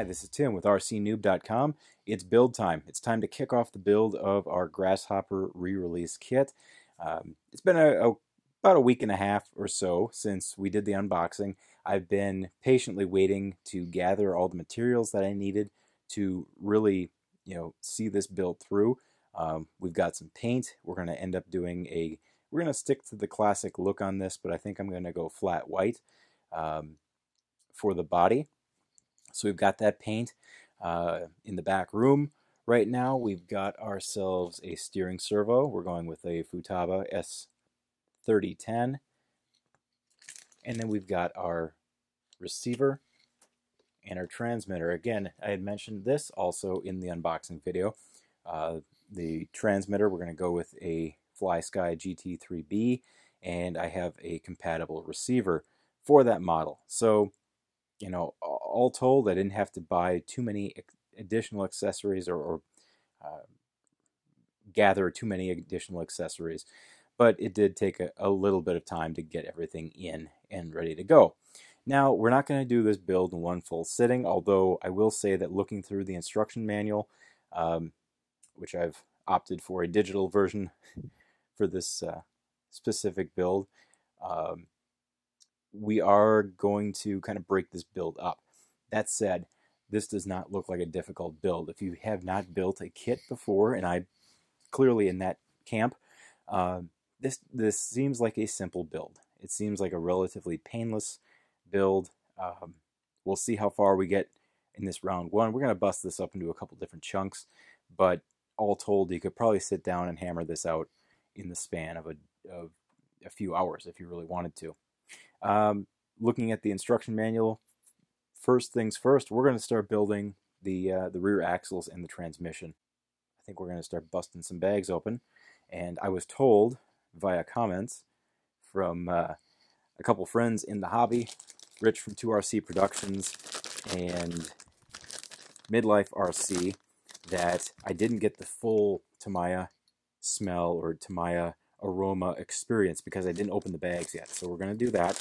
Hi, this is Tim with rcnoob.com. It's build time. It's time to kick off the build of our Grasshopper re-release kit. It's been about a week and a half or so since we did the unboxing. I've been patiently waiting to gather all the materials that I needed to really, see this build through. We've got some paint. We're going to end up doing we're going to stick to the classic look on this, but I think I'm going to go flat white for the body. So we've got that paint in the back room. Right now we've got ourselves a steering servo. We're going with a Futaba S3010. And then we've got our receiver and our transmitter. Again, I had mentioned this also in the unboxing video. The transmitter, we're going to go with a Flysky GT3B, and I have a compatible receiver for that model. So all told, I didn't have to buy too many additional accessories or gather too many additional accessories, but it did take a little bit of time to get everything in and ready to go. Now, we're not going to do this build in one full sitting, although I will say that looking through the instruction manual, which I've opted for a digital version for this specific build, we are going to kind of break this build up. That said, this does not look like a difficult build. If you have not built a kit before, and I'm clearly in that camp, this seems like a simple build. It seems like a relatively painless build. We'll see how far we get in this round one. We're going to bust this up into a couple different chunks, but all told, you could probably sit down and hammer this out in the span of a few hours if you really wanted to. Looking at the instruction manual, first things first, we're going to start building the rear axles and the transmission. I think we're going to start busting some bags open, and I was told via comments from a couple friends in the hobby, Rich from 2RC Productions and Midlife RC, that I didn't get the full Tamiya smell or Tamiya aroma experience because I didn't open the bags yet. So we're going to do that.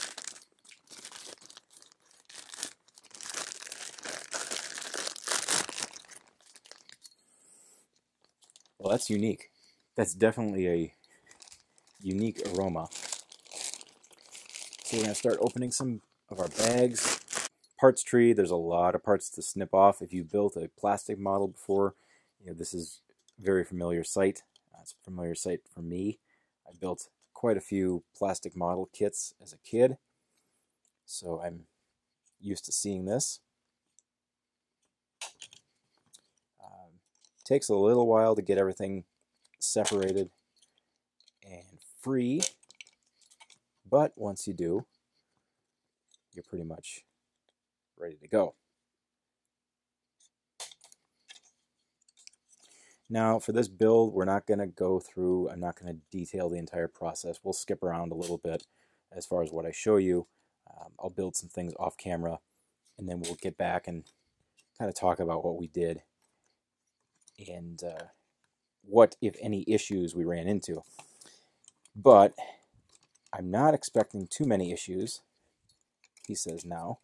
Well, that's unique. That's definitely a unique aroma. So we're going to start opening some of our bags. Parts tree, there's a lot of parts to snip off. If you built a plastic model before, this is a very familiar sight. It's a familiar sight for me. I built quite a few plastic model kits as a kid, so I'm used to seeing this. Takes a little while to get everything separated and free, but once you do, you're pretty much ready to go. Now, for this build, we're not going to go through, I'm not going to detail the entire process. We'll skip around a little bit as far as what I show you. I'll build some things off camera, and then we'll get back and kind of talk about what we did and what, if any, issues we ran into. But I'm not expecting too many issues, he says now.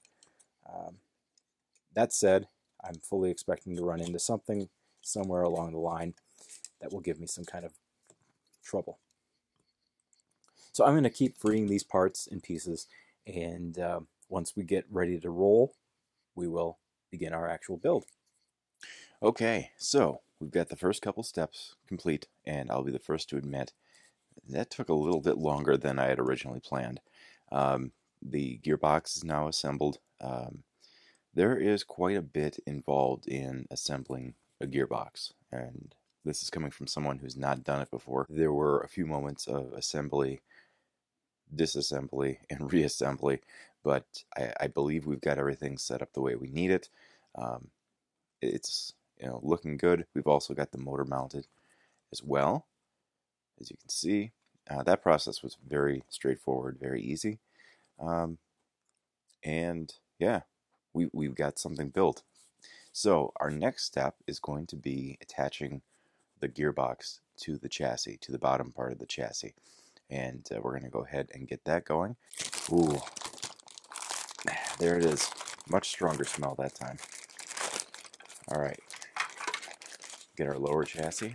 That said, I'm fully expecting to run into something somewhere along the line that will give me some kind of trouble. So I'm going to keep freeing these parts and pieces, and once we get ready to roll, we will begin our actual build. Okay, so we've got the first couple steps complete, and I'll be the first to admit that took a little bit longer than I had originally planned. The gearbox is now assembled. There is quite a bit involved in assembling a gearbox, and this is coming from someone who's not done it before. There were a few moments of assembly, disassembly, and reassembly, but I believe we've got everything set up the way we need it. It's looking good. We've also got the motor mounted as well, as you can see. That process was very straightforward, very easy, and yeah, we've got something built. So our next step is going to be attaching the gearbox to the chassis, to the bottom part of the chassis. And we're going to go ahead and get that going. Ooh, there it is. Much stronger smell that time. All right, get our lower chassis.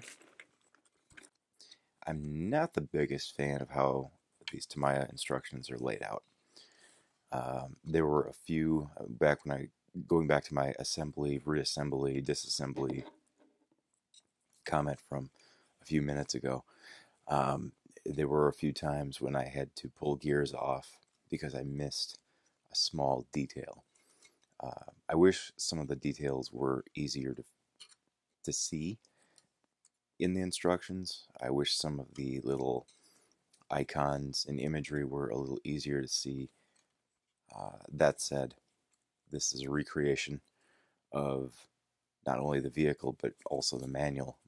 I'm not the biggest fan of how these Tamiya instructions are laid out. There were a few back when going back to my assembly, reassembly, disassembly comment from a few minutes ago. There were a few times when I had to pull gears off because I missed a small detail. I wish some of the details were easier to see in the instructions. I wish some of the little icons and imagery were a little easier to see. That said, this is a recreation of not only the vehicle but also the manual,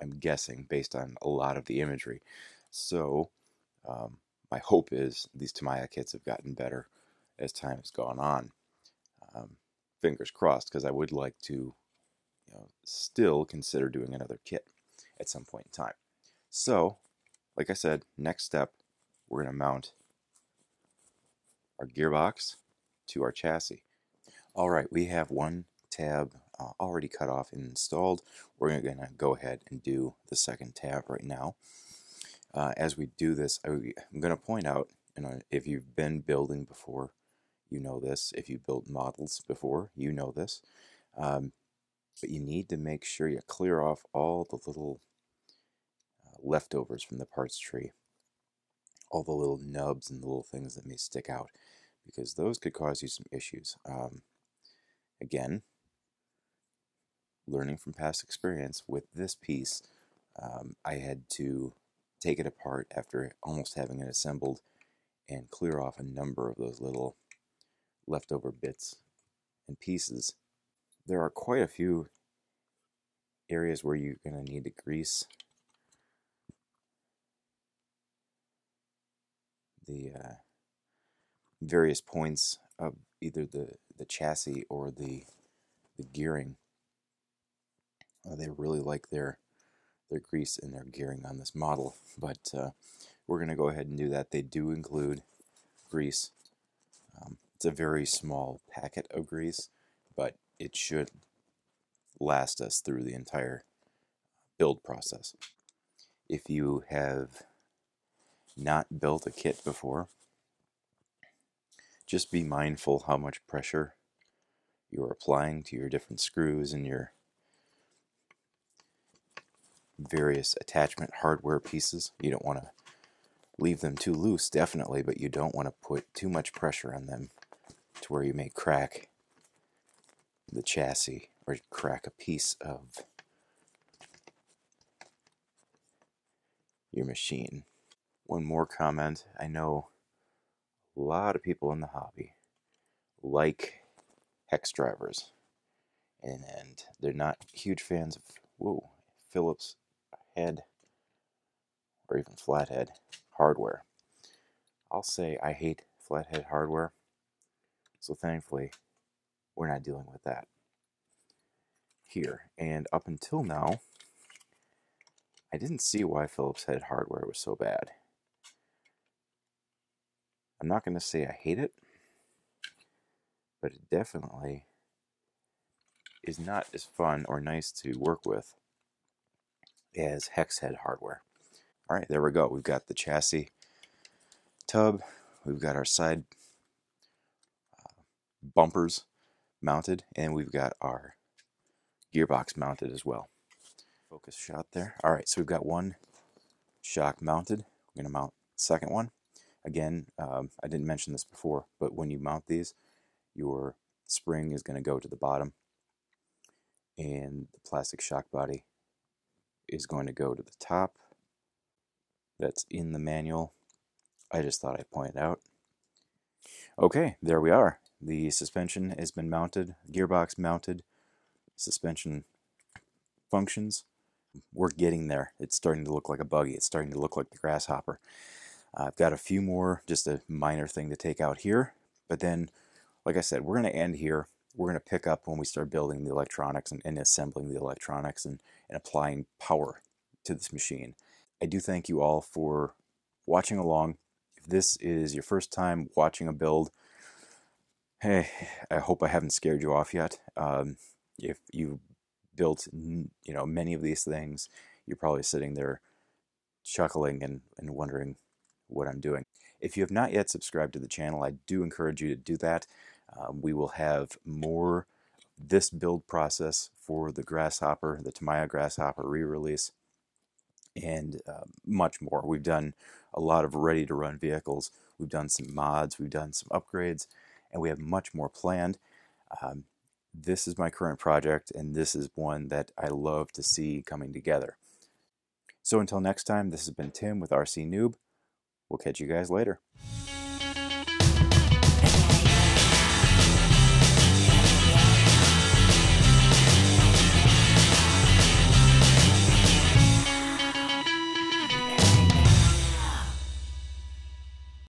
I'm guessing, based on a lot of the imagery. So my hope is these Tamiya kits have gotten better as time has gone on. Fingers crossed, because I would like to, still consider doing another kit at some point in time. So, like I said, next step, we're going to mount our gearbox to our chassis. All right, we have one tab already cut off and installed. We're going to go ahead and do the second tab right now. As we do this, I'm going to point out, if you've been building before, you know this. If you built models before, you know this. But you need to make sure you clear off all the little leftovers from the parts tree. All the little nubs and the little things that may stick out, because those could cause you some issues. Again, learning from past experience with this piece, I had to take it apart after almost having it assembled and clear off a number of those little leftover bits and pieces. There are quite a few areas where you're going to need to grease the various points of either the chassis or the gearing. They really like their grease and their gearing on this model, but we're going to go ahead and do that. They do include grease. It's a very small packet of grease, but it should last us through the entire build process. If you have not built a kit before, just be mindful how much pressure you're applying to your different screws and your various attachment hardware pieces. You don't want to leave them too loose, definitely, but you don't want to put too much pressure on them to where you may crack the chassis or crack a piece of your machine. One more comment. I know a lot of people in the hobby like hex drivers, and they're not huge fans of Phillips head or even flathead hardware. I'll say I hate flathead hardware, so thankfully we're not dealing with that here. And up until now, I didn't see why Phillips head hardware was so bad. I'm not going to say I hate it, but it definitely is not as fun or nice to work with as hex head hardware. All right, there we go. We've got the chassis tub. We've got our side bumpers mounted, and we've got our gearbox mounted as well. Focus shot there. All right, so we've got one shock mounted. We're going to mount the second one. Again, I didn't mention this before, but when you mount these, your spring is going to go to the bottom, and the plastic shock body is going to go to the top. That's in the manual. I just thought I'd point it out. Okay, there we are. The suspension has been mounted, gearbox mounted, suspension functions. We're getting there. It's starting to look like a buggy. It's starting to look like the Grasshopper. I've got a few more, just a minor thing to take out here. But then, like I said, we're going to end here. We're going to pick up when we start building the electronics and assembling the electronics and applying power to this machine. I do thank you all for watching along. If this is your first time watching a build, hey, I hope I haven't scared you off yet. If you've built, you know, many of these things, you're probably sitting there chuckling and wondering what I'm doing. If you have not yet subscribed to the channel, I do encourage you to do that. We will have more this build process for the Grasshopper, the Tamiya Grasshopper re-release, and much more. We've done a lot of ready-to-run vehicles. We've done some mods. We've done some upgrades, and we have much more planned. This is my current project, and this is one that I love to see coming together. So until next time, this has been Tim with RC Noob. We'll catch you guys later.